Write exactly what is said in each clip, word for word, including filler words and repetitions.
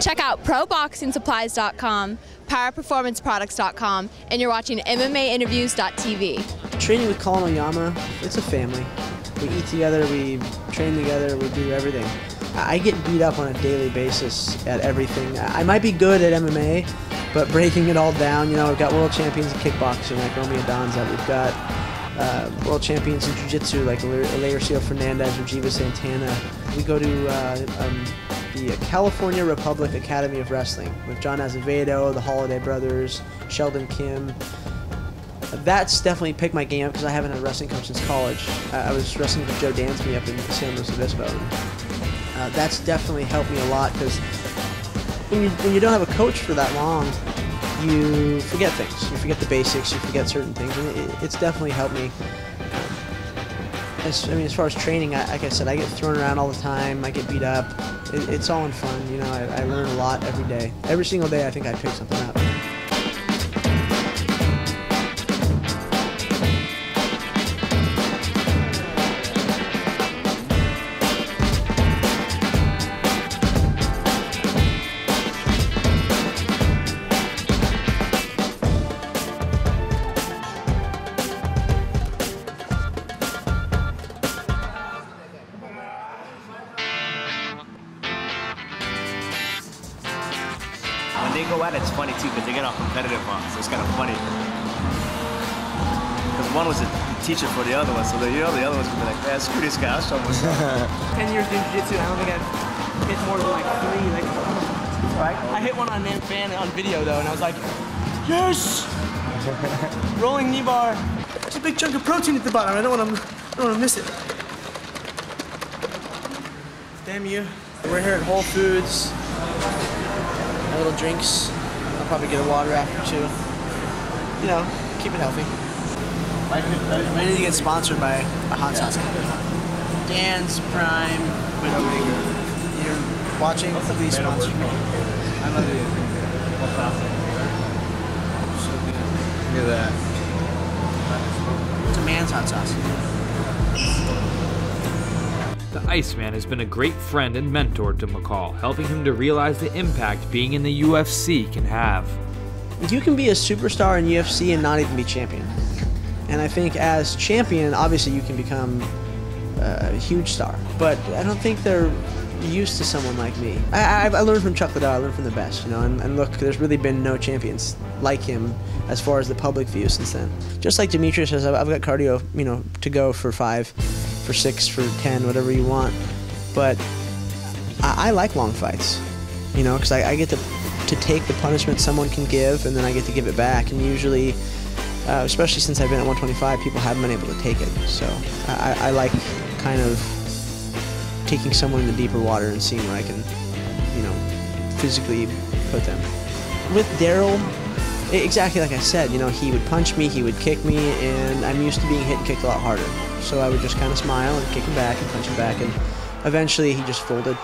Check out Pro Boxing Supplies dot com, Power Performance Products dot com, and you're watching M M A Interviews dot T V. Training with Colin Oyama, it's a family. We eat together, we train together, we do everything. I get beat up on a daily basis at everything. I might be good at M M A, but breaking it all down, you know, we've got world champions in kickboxing like Romy Adonza. We've got uh, world champions in jiu-jitsu like Aleurcio Fernandez or Jiva Santana. We go to uh, um, the California Republic Academy of Wrestling with John Azevedo, the Holiday Brothers, Sheldon Kim. That's definitely picked my game up because I haven't had a wrestling coach since college. Uh, I was wrestling with Joe Dansby up in San Luis Obispo. Uh, that's definitely helped me a lot because when you, when you don't have a coach for that long, you forget things. You forget the basics, you forget certain things, and it, it's definitely helped me. As, I mean, as far as training, I, like I said, I get thrown around all the time, I get beat up. It, it's all in fun, you know, I, I learn a lot every day. Every single day I think I pick something up. They go at it, it's funny too, because they get all competitive on it, so it's kind of funny. Because one was a teacher for the other one, so the, you know, the other one's gonna be like, man, screw this guy, I'll show myself. Ten years in jiu-jitsu, I don't think I've hit more than like three. Like, right? I hit one on Nan Fan on video though, and I was like, yes! Rolling knee bar. There's a big chunk of protein at the bottom. I don't want to, I don't want to miss it. Damn you! We're here at Whole Foods. Little drinks. I'll probably get a water after too. You know, keep it healthy. I need to get sponsored by a hot sauce company. Dan's Prime. Wait, wait, you're watching? Please sponsor me. I love you. So good. Look at that. It's a man's hot sauce. The Iceman has been a great friend and mentor to McCall, helping him to realize the impact being in the U F C can have. You can be a superstar in U F C and not even be champion. And I think as champion, obviously you can become a huge star. But I don't think they're used to someone like me. I, I, I learned from Chuck Liddell, I learned from the best, you know, and, and look, there's really been no champions like him as far as the public view since then. Just like Demetrius says, I've got cardio, you know, to go for five, for six, for ten, whatever you want. But I, I like long fights, you know, because I, I get to, to take the punishment someone can give, and then I get to give it back. And usually, uh, especially since I've been at one twenty-five, people haven't been able to take it. So I, I like kind of taking someone in the deeper water and seeing where I can, you know, physically put them. With Daryl, exactly like I said, you know, he would punch me, he would kick me, and I'm used to being hit and kicked a lot harder. So I would just kind of smile and kick him back and punch him back, and eventually he just folded.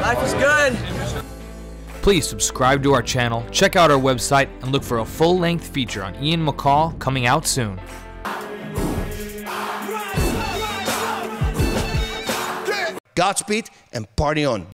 Life is good! Please subscribe to our channel, check out our website, and look for a full-length feature on Ian McCall coming out soon. Godspeed and party on.